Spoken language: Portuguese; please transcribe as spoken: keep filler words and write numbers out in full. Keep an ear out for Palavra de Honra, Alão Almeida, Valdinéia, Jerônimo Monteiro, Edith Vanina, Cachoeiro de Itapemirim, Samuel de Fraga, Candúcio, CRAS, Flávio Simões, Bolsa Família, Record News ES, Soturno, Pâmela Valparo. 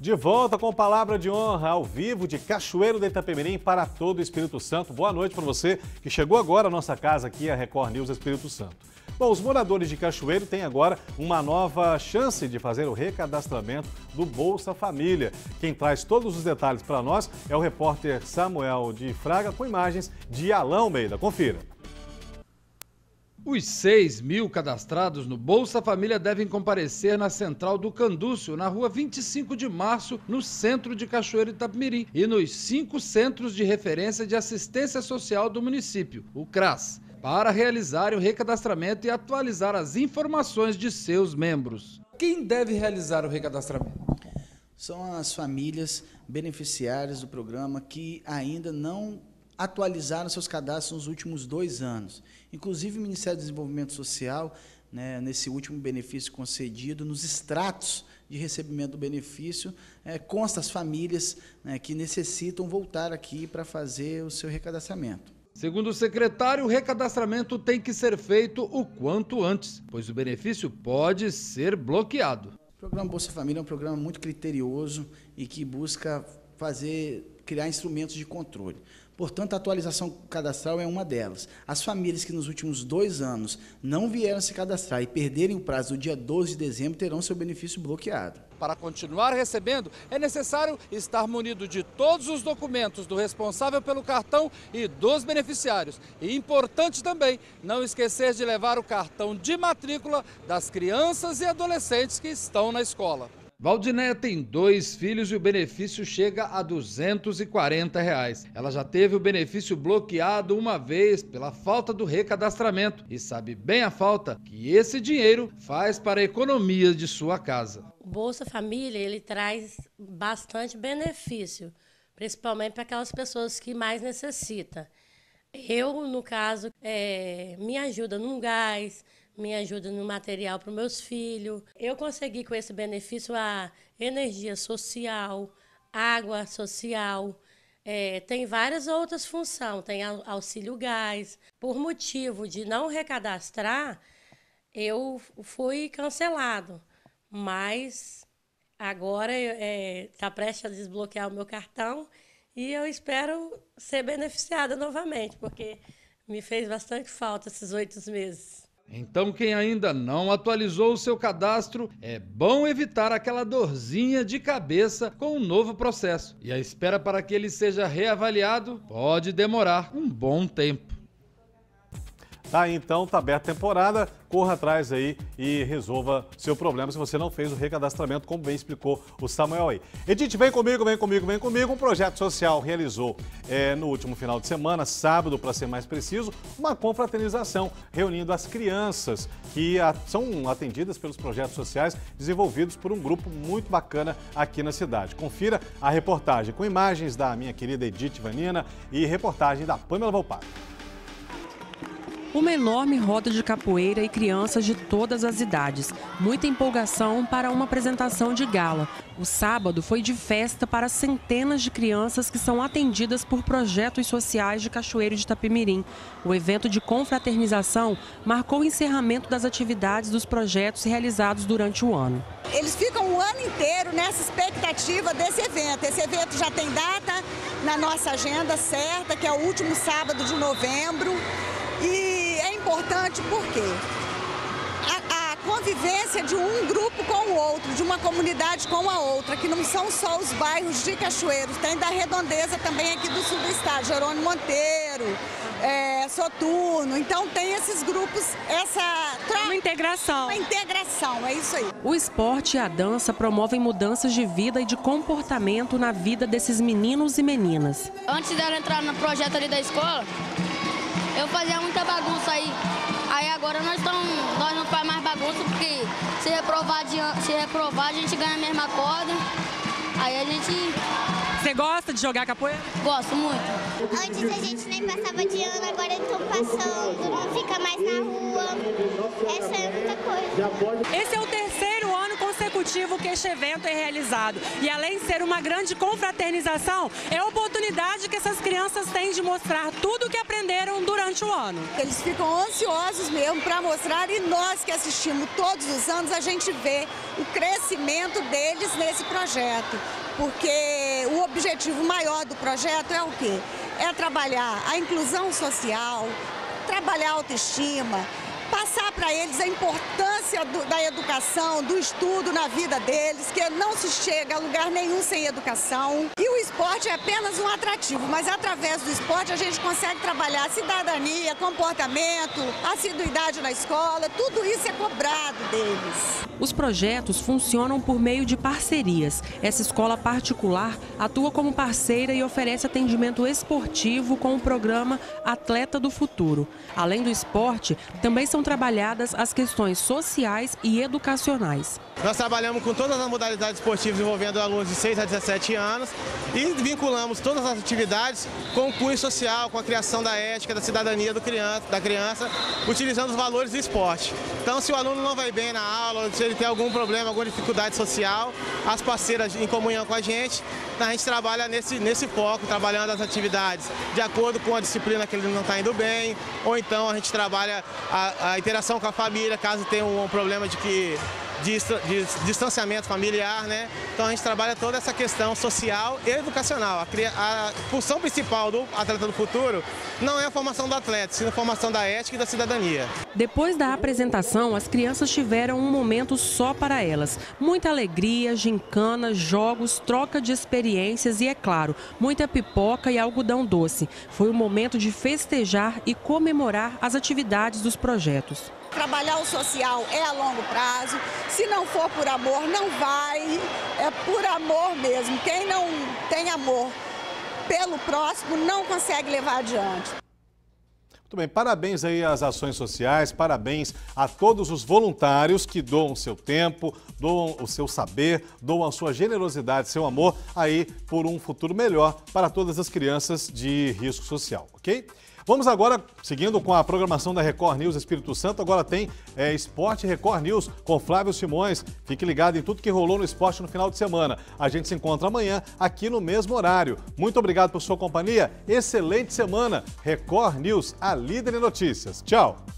De volta com Palavra de Honra, ao vivo de Cachoeiro de Itapemirim para todo o Espírito Santo. Boa noite para você que chegou agora à nossa casa aqui, a Record News Espírito Santo. Bom, os moradores de Cachoeiro têm agora uma nova chance de fazer o recadastramento do Bolsa Família. Quem traz todos os detalhes para nós é o repórter Samuel de Fraga, com imagens de Alão Almeida. Confira. Os seis mil cadastrados no Bolsa Família devem comparecer na Central do Candúcio, na rua vinte e cinco de março, no centro de Cachoeiro de Itapemirim, e nos cinco Centros de Referência de Assistência Social do município, o CRAS, para realizar o recadastramento e atualizar as informações de seus membros. Quem deve realizar o recadastramento? São as famílias beneficiárias do programa que ainda não atualizaram seus cadastros nos últimos dois anos. Inclusive, o Ministério do Desenvolvimento Social, né, nesse último benefício concedido, nos extratos de recebimento do benefício, é, consta as famílias, né, que necessitam voltar aqui para fazer o seu recadastramento. Segundo o secretário, o recadastramento tem que ser feito o quanto antes, pois o benefício pode ser bloqueado. O programa Bolsa Família é um programa muito criterioso e que busca fazer... criar instrumentos de controle. Portanto, a atualização cadastral é uma delas. As famílias que nos últimos dois anos não vieram se cadastrar e perderem o prazo do dia doze de dezembro terão seu benefício bloqueado. Para continuar recebendo, é necessário estar munido de todos os documentos do responsável pelo cartão e dos beneficiários. E importante também não esquecer de levar o cartão de matrícula das crianças e adolescentes que estão na escola. Valdinéia tem dois filhos e o benefício chega a duzentos e quarenta reais. Ela já teve o benefício bloqueado uma vez pela falta do recadastramento e sabe bem a falta que esse dinheiro faz para a economia de sua casa. O Bolsa Família, ele traz bastante benefício, principalmente para aquelas pessoas que mais necessitam. Eu, no caso, é, me ajuda no gás, me ajuda no material para os meus filhos. Eu consegui com esse benefício a energia social, água social, é, tem várias outras funções, tem auxílio gás. Por motivo de não recadastrar, eu fui cancelado, mas agora está é, prestes a desbloquear o meu cartão e eu espero ser beneficiada novamente, porque me fez bastante falta esses oito meses. Então, quem ainda não atualizou o seu cadastro, é bom evitar aquela dorzinha de cabeça com o novo processo. E a espera para que ele seja reavaliado pode demorar um bom tempo. Tá, então, tá aberta a temporada, corra atrás aí e resolva seu problema se você não fez o recadastramento, como bem explicou o Samuel aí. Edith, vem comigo, vem comigo, vem comigo. Um projeto social realizou é, no último final de semana, sábado para ser mais preciso, uma confraternização reunindo as crianças que a, são atendidas pelos projetos sociais desenvolvidos por um grupo muito bacana aqui na cidade. Confira a reportagem com imagens da minha querida Edith Vanina e reportagem da Pâmela Valparo. Uma enorme roda de capoeira e crianças de todas as idades. Muita empolgação para uma apresentação de gala. O sábado foi de festa para centenas de crianças que são atendidas por projetos sociais de Cachoeiro de Itapemirim. O evento de confraternização marcou o encerramento das atividades dos projetos realizados durante o ano. Eles ficam o ano inteiro nessa expectativa desse evento. Esse evento já tem data na nossa agenda certa, que é o último sábado de novembro. E é importante porque a, a convivência de um grupo com o outro, de uma comunidade com a outra, que não são só os bairros de Cachoeiro, tem da redondeza também aqui do sul do estado, Jerônimo Monteiro, é, Soturno, então tem esses grupos, essa... Tra... Uma integração. Uma integração, é isso aí. O esporte e a dança promovem mudanças de vida e de comportamento na vida desses meninos e meninas. Antes dela entrar no projeto ali da escola... Eu fazia muita bagunça aí, aí agora nós, tão, nós não faz mais bagunça, porque se reprovar, se reprovar a gente ganha a mesma corda, aí a gente Você gosta de jogar capoeira? Gosto muito. Antes a gente nem passava de ano, agora estão passando, não fica mais na rua. Essa é muita coisa. Esse é o terceiro ano consecutivo que este evento é realizado. E além de ser uma grande confraternização, é a oportunidade que essas crianças têm de mostrar tudo o que aprenderam durante o ano. Eles ficam ansiosos mesmo para mostrar e nós que assistimos todos os anos, a gente vê o crescimento deles nesse projeto. Porque o objetivo maior do projeto é o quê? É trabalhar a inclusão social, trabalhar a autoestima, passar para eles a importância do, da educação, do estudo na vida deles, que não se chega a lugar nenhum sem educação. E o esporte é apenas um atrativo, mas através do esporte a gente consegue trabalhar cidadania, comportamento, assiduidade na escola, tudo isso é cobrado deles. Os projetos funcionam por meio de parcerias. Essa escola particular atua como parceira e oferece atendimento esportivo com o programa Atleta do Futuro. Além do esporte, também são trabalhadas as questões sociais e educacionais. Nós trabalhamos com todas as modalidades esportivas envolvendo alunos de seis a dezessete anos e vinculamos todas as atividades com o cunho social, com a criação da ética, da cidadania do criança, da criança, utilizando os valores do esporte. Então, se o aluno não vai bem na aula, se ele tem algum problema, alguma dificuldade social, as parceiras em comunhão com a gente, a gente trabalha nesse, nesse foco, trabalhando as atividades de acordo com a disciplina que ele não está indo bem, ou então a gente trabalha a, a interação com a família, caso tenha um, um problema de que... De, de distanciamento familiar, né? Então a gente trabalha toda essa questão social e educacional. A, a função principal do Atleta do Futuro não é a formação do atleta, sim a formação da ética e da cidadania. Depois da apresentação, as crianças tiveram um momento só para elas. Muita alegria, gincana, jogos, troca de experiências e, é claro, muita pipoca e algodão doce. Foi o momento de festejar e comemorar as atividades dos projetos. Trabalhar o social é a longo prazo, se não for por amor, não vai, é por amor mesmo. Quem não tem amor pelo próximo não consegue levar adiante. Muito bem, parabéns aí às ações sociais, parabéns a todos os voluntários que doam o seu tempo, doam o seu saber, doam a sua generosidade, seu amor, aí por um futuro melhor para todas as crianças de risco social, ok? Vamos agora, seguindo com a programação da Record News Espírito Santo, agora tem é, Esporte Record News com Flávio Simões. Fique ligado em tudo que rolou no esporte no final de semana. A gente se encontra amanhã aqui no mesmo horário. Muito obrigado por sua companhia. Excelente semana. Record News, a líder em notícias. Tchau.